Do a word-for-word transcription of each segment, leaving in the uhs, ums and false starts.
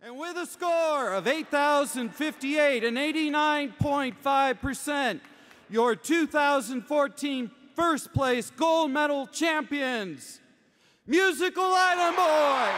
And with a score of eight thousand fifty-eight and eighty-nine point five percent, your two thousand fourteen first place gold medal champions, Musical Island Boys.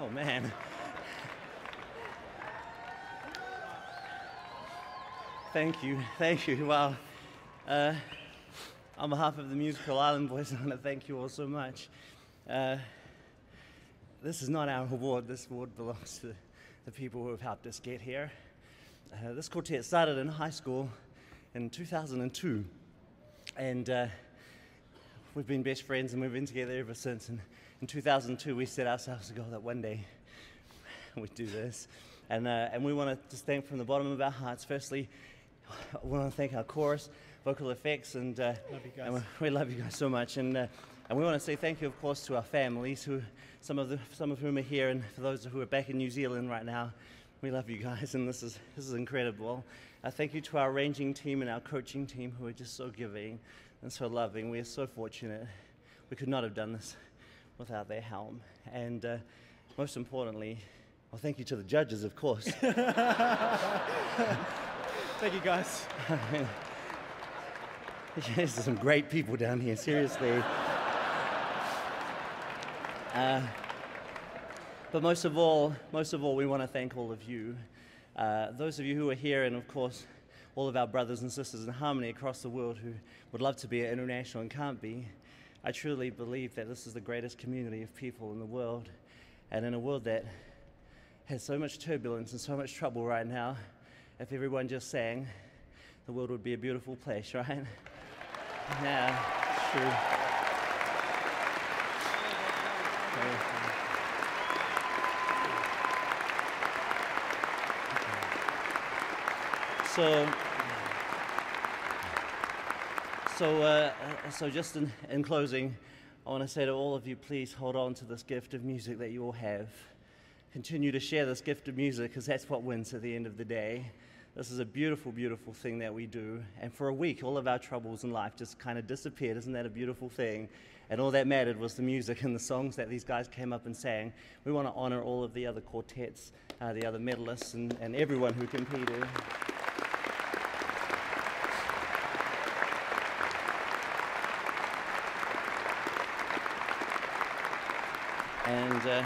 Oh, man. Thank you, thank you. Well, uh, on behalf of the Musical Island Boys, I want to thank you all so much. Uh, this is not our award. This award belongs to the people who have helped us get here. Uh, this quartet started in high school in two thousand two, and uh, we've been best friends and we've been together ever since. And in two thousand two, we set ourselves a goal that one day we'd do this. And, uh, and we want to just thank from the bottom of our hearts. Firstly, we want to thank our chorus, vocal effects, and, uh, love you guys. and we, we love you guys so much. And, uh, and we want to say thank you, of course, to our families, who, some, of the, some of whom are here, and for those who are back in New Zealand right now. We love you guys, and this is, this is incredible. Uh, thank you to our arranging team and our coaching team, who are just so giving and so loving. We are so fortunate. We could not have done this without their help. And uh, most importantly, well, thank you to the judges, of course. Thank you, guys. There's some great people down here, seriously. uh, But most of all, most of all, we want to thank all of you. Uh, those of you who are here, and of course, all of our brothers and sisters in harmony across the world who would love to be international and can't be. I truly believe that this is the greatest community of people in the world. And in a world that has so much turbulence and so much trouble right now, if everyone just sang, the world would be a beautiful place, right? Yeah, it's true. Yeah. So, so, uh, so just in, in closing, I want to say to all of you, please hold on to this gift of music that you all have. Continue to share this gift of music, because that's what wins at the end of the day. This is a beautiful, beautiful thing that we do. And for a week, all of our troubles in life just kind of disappeared. Isn't that a beautiful thing? And all that mattered was the music and the songs that these guys came up and sang. We want to honor all of the other quartets, uh, the other medalists, and, and everyone who competed. And, uh,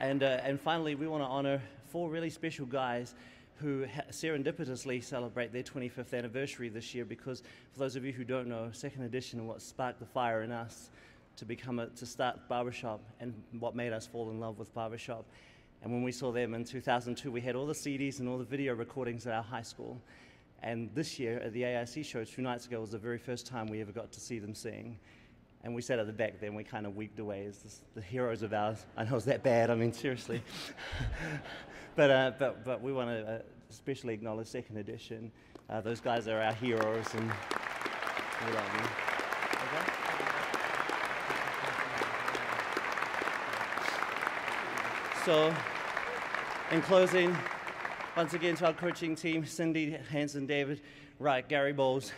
and, uh, and finally, we want to honor four really special guys who ha serendipitously celebrate their twenty-fifth anniversary this year, because for those of you who don't know, Second Edition, what sparked the fire in us to become a, to start barbershop, and what made us fall in love with barbershop. And when we saw them in two thousand two, we had all the C Ds and all the video recordings at our high school. And this year at the A I C show two nights ago was the very first time we ever got to see them sing. And we sat at the back then, we kind of weeped away as this, the heroes of ours. I know it was that bad, I mean, seriously. but, uh, but, but we want to uh, especially acknowledge Second Edition. Uh, those guys are our heroes. And we love them. Okay? So, in closing, once again to our coaching team, Cindy, Hanson, David, Wright, Gary Bowles,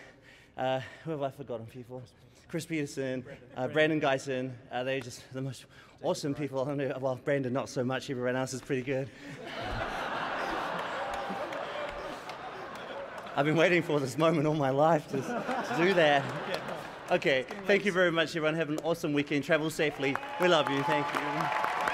uh, who have I forgotten people? Chris Peterson, uh, Brandon Geisen, uh, they're just the most awesome people. Well, Brandon not so much, everyone else is pretty good. I've been waiting for this moment all my life to, to do that. Okay, thank you very much everyone, have an awesome weekend, travel safely, we love you, thank you.